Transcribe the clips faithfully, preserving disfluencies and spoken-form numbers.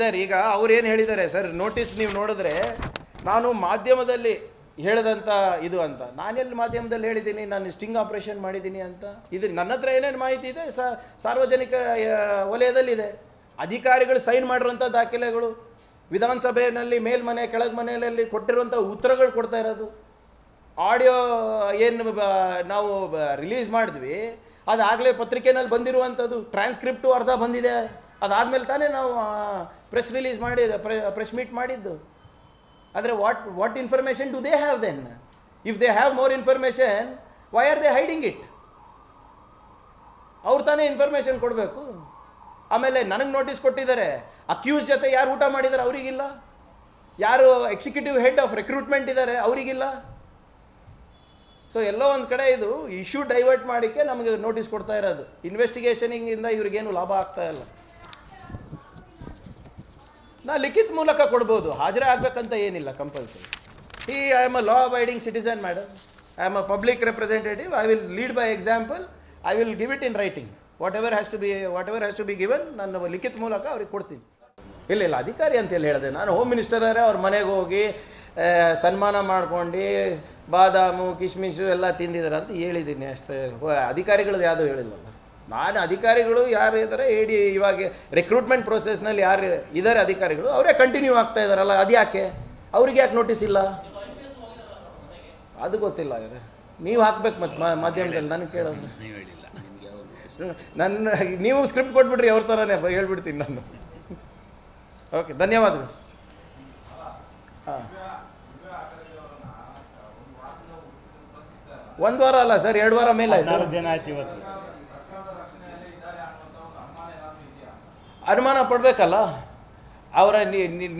Sir ಈಗ ಅವ್ರೇನು ಹೇಳಿದ್ದಾರೆ ಸರ್, ನೋಟಿಸ್ ನೀವು ನೋಡಿದ್ರೆ ನಾನು ಮಾಧ್ಯಮದಲ್ಲಿ ಹೇಳಿದಂಥ ಇದು ಅಂತ, ನಾನೆಲ್ಲಿ ಮಾಧ್ಯಮದಲ್ಲಿ ಹೇಳಿದ್ದೀನಿ ನಾನು ಸ್ಟಿಂಗ್ ಆಪರೇಷನ್ ಮಾಡಿದ್ದೀನಿ ಅಂತ. ಇದು ನನ್ನ ಹತ್ರ ಏನೇನು ಮಾಹಿತಿ ಇದೆ ಸಾರ್ವಜನಿಕ ವಲಯದಲ್ಲಿದೆ, ಅಧಿಕಾರಿಗಳು ಸೈನ್ ಮಾಡಿರೋಂಥ ದಾಖಲೆಗಳು, ವಿಧಾನಸಭೆಯಲ್ಲಿ ಮೇಲ್ಮನೆ ಕೆಳಗ್ಮನೆಯಲ್ಲಿ ಕೊಟ್ಟಿರುವಂಥ ಉತ್ತರಗಳು ಕೊಡ್ತಾ ಇರೋದು, ಆಡಿಯೋ ಏನು ನಾವು ರಿಲೀಸ್ ಮಾಡಿದ್ವಿ ಅದಾಗಲೇ ಪತ್ರಿಕೆಯಲ್ಲಿ ಬಂದಿರುವಂಥದ್ದು, ಟ್ರಾನ್ಸ್ಕ್ರಿಪ್ಟು ಅರ್ಧ ಬಂದಿದೆ. ಅದಾದಮೇಲೆ ತಾನೇ ನಾವು ಪ್ರೆಸ್ ರಿಲೀಸ್ ಮಾಡಿದ್ದು, ಪ್ರೆಸ್ ಮೀಟ್ ಮಾಡಿದ್ದು. ಆದರೆ what what information do they have then? If they have more information, why are they hiding it? ಅವ್ರು ತಾನೇ ಇನ್ಫಾರ್ಮೇಷನ್ ಕೊಡಬೇಕು. ಆಮೇಲೆ ನನಗೆ ನೋಟಿಸ್ ಕೊಟ್ಟಿದ್ದಾರೆ, ಅಕ್ಯೂಸ್ ಜೊತೆ ಯಾರು ಊಟ ಮಾಡಿದ್ದಾರೆ ಅವರಿಗಿಲ್ಲ, ಯಾರು ಎಕ್ಸಿಕ್ಯೂಟಿವ್ ಹೆಡ್ ಆಫ್ ರೆಕ್ರೂಟ್ಮೆಂಟ್ ಇದ್ದಾರೆ ಅವರಿಗಿಲ್ಲ. ಸೊ ಎಲ್ಲೋ ಒಂದು ಕಡೆ ಇದು ಇಶ್ಯೂ ಡೈವರ್ಟ್ ಮಾಡೋಕ್ಕೆ ನಮಗೆ ನೋಟಿಸ್ ಕೊಡ್ತಾ ಇರೋದು, ಇನ್ವೆಸ್ಟಿಗೇಷನಿಂದ ಇವ್ರಿಗೇನು ಲಾಭ ಆಗ್ತಾ ಇಲ್ಲ. ನಾ ಲಿಖಿತ್ ಮೂಲಕ ಕೊಡ್ಬೋದು, ಹಾಜರೇ ಆಗಬೇಕಂತ ಏನಿಲ್ಲ ಕಂಪಲ್ಸರಿ. ಈ I am a law abiding citizen madam, I am a public representative, I will lead by example, I will give it in writing. Whatever has to be whatever has to be given ನಾನು ಲಿಖಿತ್ ಮೂಲಕ ಅವ್ರಿಗೆ ಕೊಡ್ತೀನಿ. ಇಲ್ಲ ಇಲ್ಲ ಅಧಿಕಾರಿ ಅಂತೇಳಿ ಹೇಳಿದೆ ನಾನು, ಹೋಮ್ ಮಿನಿಸ್ಟರೇ ಅವ್ರ ಮನೆಗೆ ಹೋಗಿ ಸನ್ಮಾನ ಮಾಡ್ಕೊಂಡು ಬಾದಾಮು ಕಿಶ್ಮಿಶು ಎಲ್ಲ ತಿಂದಿದ್ದಾರೆ ಅಂತ ಹೇಳಿದ್ದೀನಿ ಅಷ್ಟೇ, ಅಧಿಕಾರಿಗಳದ್ದು ಯಾವುದೂ ಹೇಳಿಲ್ಲಲ್ಲ. ನಾನು ಅಧಿಕಾರಿಗಳು ಯಾರು ಇದ್ದಾರೆ, ಎ ಡಿ ಇವಾಗ ರೆಕ್ರೂಟ್ಮೆಂಟ್ ಪ್ರೊಸೆಸ್ನಲ್ಲಿ ಯಾರು ಇದ್ದಾರೆ ಅಧಿಕಾರಿಗಳು ಅವರೇ ಕಂಟಿನ್ಯೂ ಆಗ್ತಾ ಇದ್ದಾರಲ್ಲ, ಅದು ಯಾಕೆ ಅವ್ರಿಗೆ ಯಾಕೆ ನೋಟಿಸ್ ಇಲ್ಲ? ಅದು ಗೊತ್ತಿಲ್ಲ, ಹಾಗಾದ್ರೆ ನೀವು ಹಾಕ್ಬೇಕು ಮತ್ತು ಮಾಧ್ಯಮದಲ್ಲಿ. ನನಗೆ ಕೇಳೋದು ನನ್ನ, ನೀವು ಸ್ಕ್ರಿಪ್ಟ್ ಕೊಟ್ಬಿಟ್ರಿ ಅವ್ರ ಥರನೇ ಹೇಳ್ಬಿಡ್ತೀನಿ ನಾನು. ಓಕೆ, ಧನ್ಯವಾದಗಳು. ಹಾಂ, ಒಂದು ವಾರ ಅಲ್ಲ ಸರ್, ಎರಡು ವಾರ ಮೇಲೆ ಆಯ್ತು. ಅನುಮಾನ ಪಡಬೇಕಲ್ಲ ಅವರ,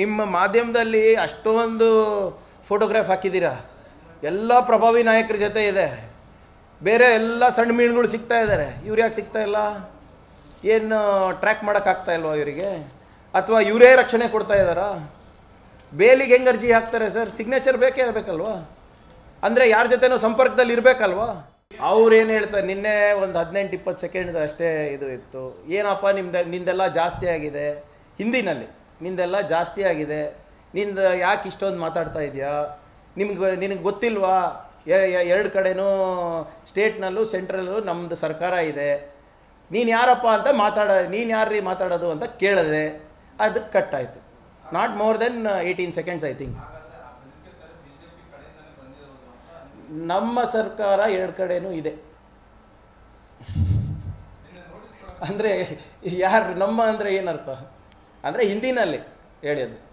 ನಿಮ್ಮ ಮಾಧ್ಯಮದಲ್ಲಿ ಅಷ್ಟೊಂದು ಫೋಟೋಗ್ರಾಫ್ ಹಾಕಿದ್ದೀರಾ, ಎಲ್ಲ ಪ್ರಭಾವಿ ನಾಯಕರ ಜೊತೆ ಇದೆ, ಬೇರೆ ಎಲ್ಲ ಸಣ್ಣ ಮೀನುಗಳು ಸಿಗ್ತಾ ಇದ್ದಾರೆ, ಇವ್ರು ಯಾಕೆ ಸಿಗ್ತಾ ಇಲ್ಲ? ಏನು ಟ್ರ್ಯಾಕ್ ಮಾಡೋಕ್ಕಾಗ್ತಾ ಇಲ್ವಾ ಇವರಿಗೆ? ಅಥವಾ ಇವರೇ ರಕ್ಷಣೆ ಕೊಡ್ತಾ ಇದ್ದಾರಾ? ಬೇಲಿಗೆ ಹೆಂಗೆ ಅರ್ಜಿ ಹಾಕ್ತಾರೆ ಸರ್? ಸಿಗ್ನೇಚರ್ ಬೇಕೇ ಇರಬೇಕಲ್ವಾ? ಅಂದರೆ ಯಾರ ಜೊತೆನೂ ಸಂಪರ್ಕದಲ್ಲಿ ಇರಬೇಕಲ್ವಾ? ಅವ್ರೇನು ಹೇಳ್ತಾರೆ, ನಿನ್ನೆ ಒಂದು ಹದಿನೆಂಟು ಇಪ್ಪತ್ತು ಸೆಕೆಂಡ್ ಅಷ್ಟೇ ಇದು ಇತ್ತು, ಏನಪ್ಪ ನಿಮ್ದು ನಿಂದೆಲ್ಲ ಜಾಸ್ತಿ ಆಗಿದೆ, ಹಿಂದಿನಲ್ಲಿ ನಿಂದೆಲ್ಲ ಜಾಸ್ತಿ ಆಗಿದೆ, ನಿಂದು ಯಾಕೆ ಇಷ್ಟೊಂದು ಮಾತಾಡ್ತಾ ಇದೆಯಾ, ನಿಮ್ಗೆ ನಿನಗೆ ಗೊತ್ತಿಲ್ವಾ ಎರಡು ಕಡೆನೂ ಸ್ಟೇಟ್ನಲ್ಲೂ ಸೆಂಟ್ರಲ್ಲೂ ನಮ್ಮದು ಸರ್ಕಾರ ಇದೆ, ನೀನು ಯಾರಪ್ಪ ಅಂತ ಮಾತಾಡ ನೀನು ಯಾರ್ರೀ ಮಾತಾಡೋದು ಅಂತ ಕೇಳಿದೆ, ಅದಕ್ಕೆ ಕಟ್ ಆಯಿತು. Not more than eighteen seconds I think. ನಮ್ಮ ಸರ್ಕಾರ ಎರಡು ಕಡೆನೂ ಇದೆ ಅಂದರೆ ಯಾರು ನಮ್ಮ ಅಂದರೆ ಏನರ್ಥ ಅಂದರೆ ಹಿಂದಿನಲ್ಲಿ ಹೇಳಿದ್ದು.